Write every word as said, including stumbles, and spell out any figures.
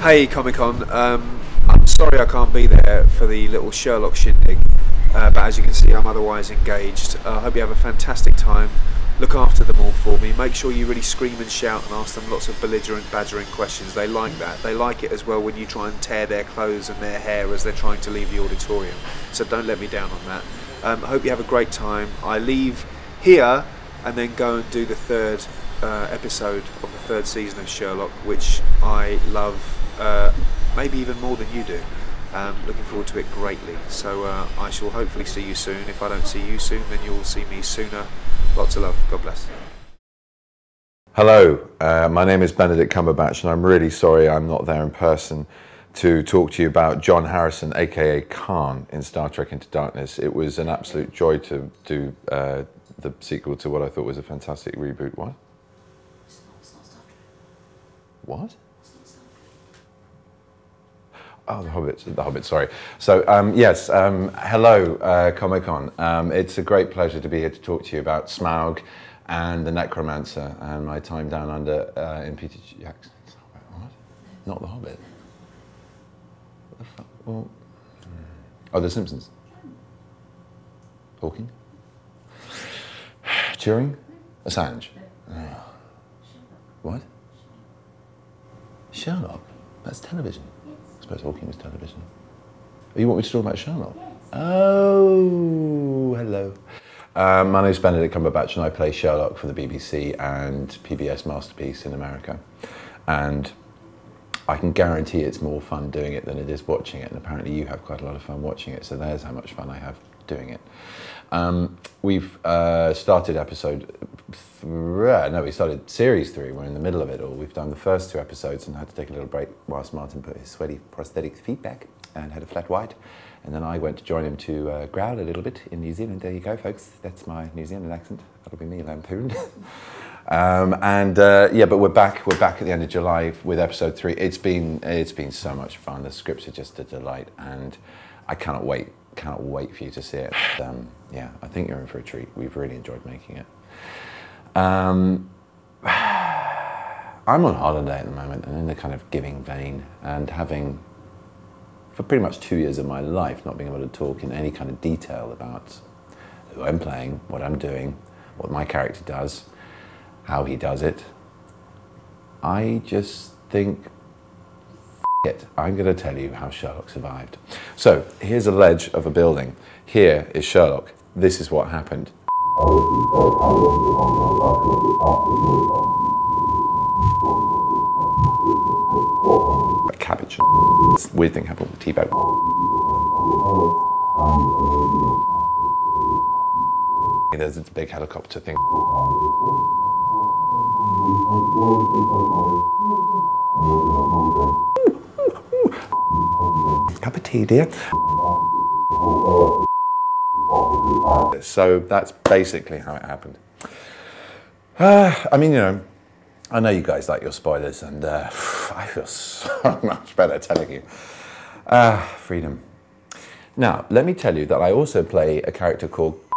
Hey Comic-Con, um, I'm sorry I can't be there for the little Sherlock shindig, uh, but as you can see I'm otherwise engaged. I uh, hope you have a fantastic time. Look after them all for me. Make sure you really scream and shout and ask them lots of belligerent, badgering questions. They like that. They like it as well when you try and tear their clothes and their hair as they're trying to leave the auditorium. So don't let me down on that. Um, hope you have a great time. I leave here and then go and do the third uh, episode of the third season of Sherlock, which I love uh, maybe even more than you do. Um, looking forward to it greatly. So uh, I shall hopefully see you soon. If I don't see you soon, then you'll see me sooner. Lots of love. God bless. Hello, uh, my name is Benedict Cumberbatch, and I'm really sorry I'm not there in person to talk to you about John Harrison, aka Khan, in Star Trek Into Darkness. It was an absolute joy to do uh, the sequel to what I thought was a fantastic reboot. What? It's not, it's not Star Trek. What? Oh, The Hobbit, The Hobbit, sorry. So, um, yes, um, hello, uh, Comic-Con. Um, it's a great pleasure to be here to talk to you about Smaug and the Necromancer and my time down under uh, in Peter Jackson. What? Not The Hobbit. What the fuck? Well, oh, The Simpsons. Hawking? Turing? Assange? Oh. What? Sherlock? That's television. I suppose Hawking was television. Oh, you want me to talk about Sherlock? Yes. Oh, hello. Um, my name is Benedict Cumberbatch and I play Sherlock for the B B C and P B S Masterpiece in America. And I can guarantee it's more fun doing it than it is watching it, and apparently you have quite a lot of fun watching it, so there's how much fun I have doing it. Um, we've uh, started episode three, no, we started series three, we're in the middle of it all. We've done the first two episodes and had to take a little break whilst Martin put his sweaty prosthetic feet back and had a flat white. And then I went to join him to uh, growl a little bit in New Zealand. There you go, folks, that's my New Zealand accent. That'll be me lampooned. um, and uh, yeah, but we're back, we're back at the end of July with episode three. It's been, it's been so much fun. The scripts are just a delight and I cannot wait. Cannot wait for you to see it. Um, yeah, I think you're in for a treat. We've really enjoyed making it. Um, I'm on holiday at the moment and in the kind of giving vein and having, for pretty much two years of my life, not being able to talk in any kind of detail about who I'm playing, what I'm doing, what my character does, how he does it. I just think, it. I'm going to tell you how Sherlock survived. So, here's a ledge of a building. Here is Sherlock. This is what happened. A cabbage. It's a weird thing happened with the tea bag. There's this big helicopter thing. Cup of tea, dear. So that's basically how it happened. Uh, I mean, you know, I know you guys like your spoilers, and uh, I feel so much better telling you. Uh, freedom. Now, let me tell you that I also play a character called